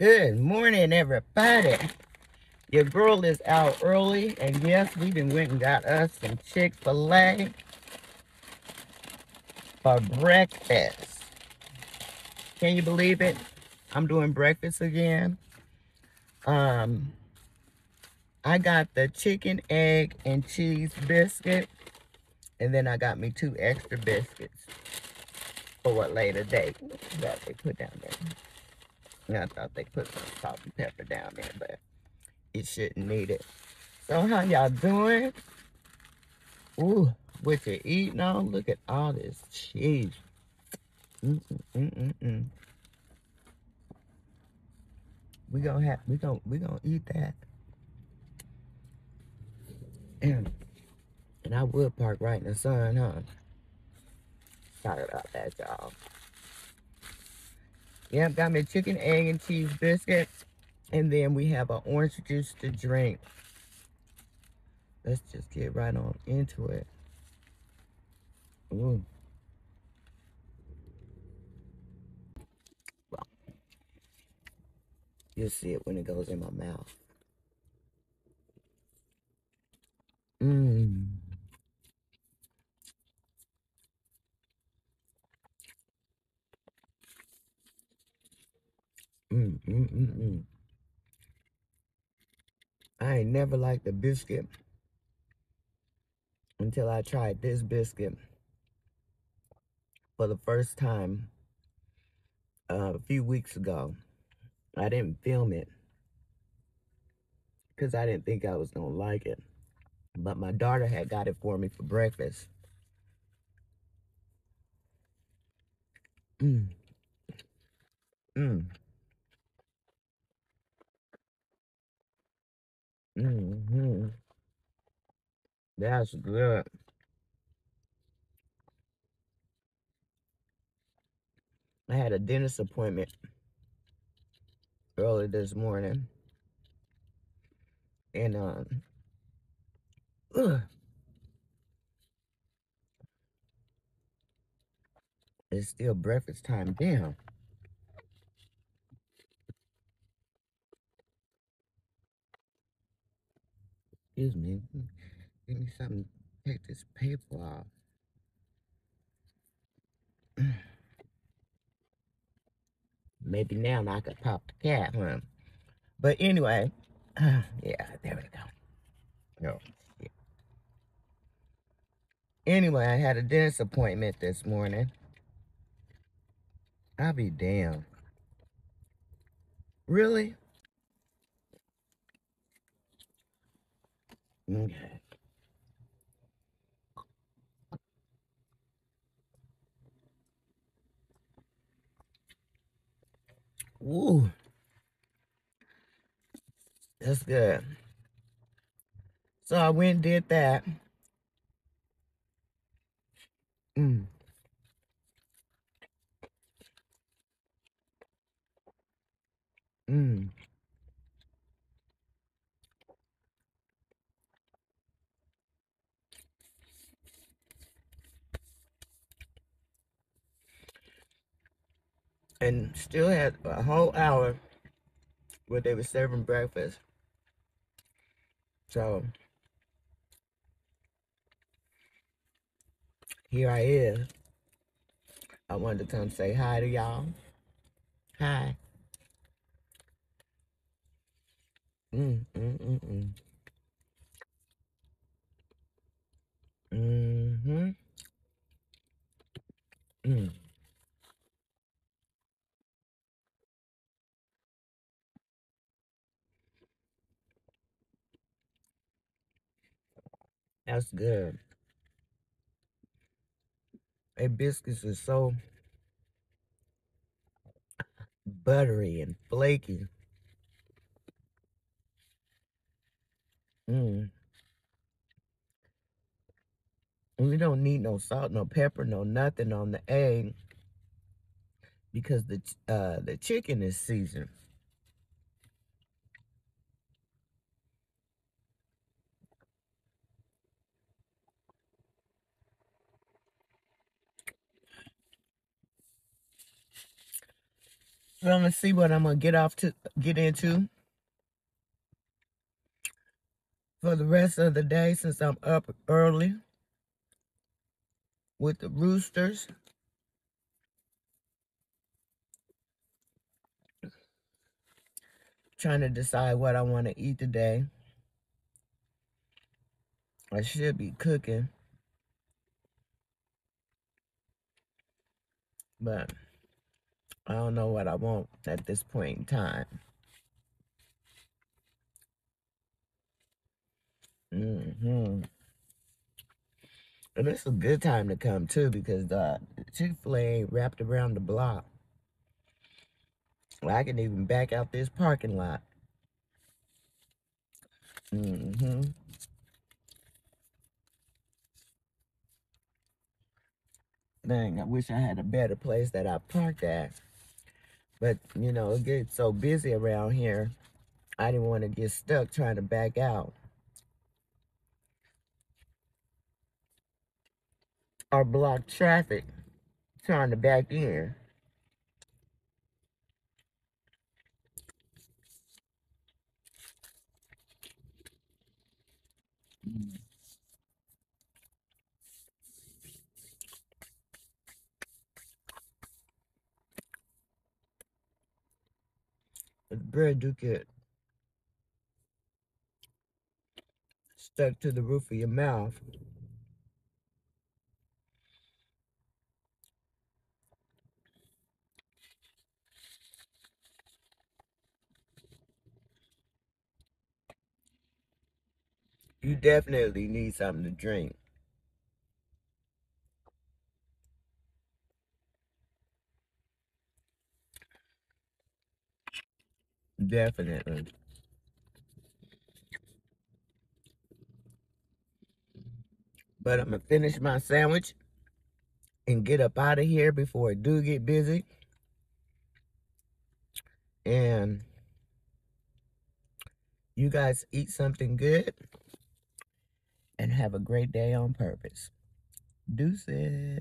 Good morning, everybody. Your girl is out early, and yes, we went and got us some Chick-fil-A for breakfast. Can you believe it? I'm doing breakfast again. I got the chicken, egg, and cheese biscuit, and then I got me 2 extra biscuits for a later date that they put down there. I thought they put some salt and pepper down there, but it shouldn't need it. So how y'all doing? Ooh, what you eating on? Look at all this cheese. We gonna eat that. And I would park right in the sun, huh? Sorry about that, y'all. Yep, got me a chicken, egg, and cheese biscuit. And then we have an orange juice to drink. Let's just get right on into it. Ooh. Well, you'll see it when it goes in my mouth. I ain't never liked a biscuit until I tried this biscuit for the first time a few weeks ago. I didn't film it because I didn't think I was gonna like it, but my daughter had got it for me for breakfast. That's good. I had a dentist appointment early this morning, and it's still breakfast time. Damn. Excuse me. Give me something to take this paper off. Maybe now I could pop the cap, huh? But anyway, yeah, there we go. No. Yeah. Anyway, I had a dentist appointment this morning. I'll be damned. Really? Okay. Ooh. That's good. So I went and did that. And still had a whole hour where they were serving breakfast. So here I is. I wanted to come say hi to y'all. Hi. That's good. Their biscuits are so buttery and flaky. And you don't need no salt, no pepper, no nothing on the egg because the chicken is seasoned. So I'm gonna see what I'm gonna get into for the rest of the day, since I'm up early with the roosters. Trying to decide what I want to eat today. I should be cooking, but I don't know what I want at this point in time. And it's a good time to come too, because the Chick-fil-A ain't wrapped around the block. Well, I can even back out this parking lot. Dang, I wish I had a better place that I parked at. But, you know, it gets so busy around here, I didn't want to get stuck trying to back out. Or block traffic trying to back in. The bread do get stuck to the roof of your mouth. You definitely need something to drink. Definitely. But I'm gonna finish my sandwich and get up out of here before it do get busy. And you guys eat something good. And have a great day on purpose. Deuces.